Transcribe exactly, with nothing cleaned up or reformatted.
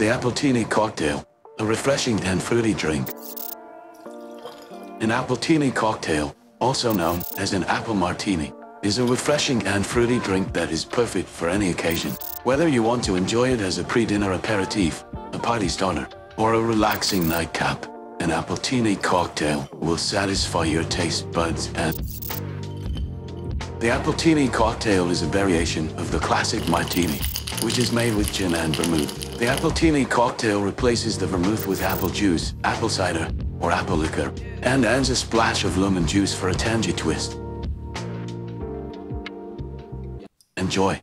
The Appletini cocktail, a refreshing and fruity drink. An Appletini cocktail, also known as an apple martini, is a refreshing and fruity drink that is perfect for any occasion. Whether you want to enjoy it as a pre-dinner aperitif, a party starter, or a relaxing nightcap, an Appletini cocktail will satisfy your taste buds and... The Appletini cocktail is a variation of the classic martini, which is made with gin and vermouth. The Appletini cocktail replaces the vermouth with apple juice, apple cider, or apple liquor, and adds a splash of lemon juice for a tangy twist. Enjoy.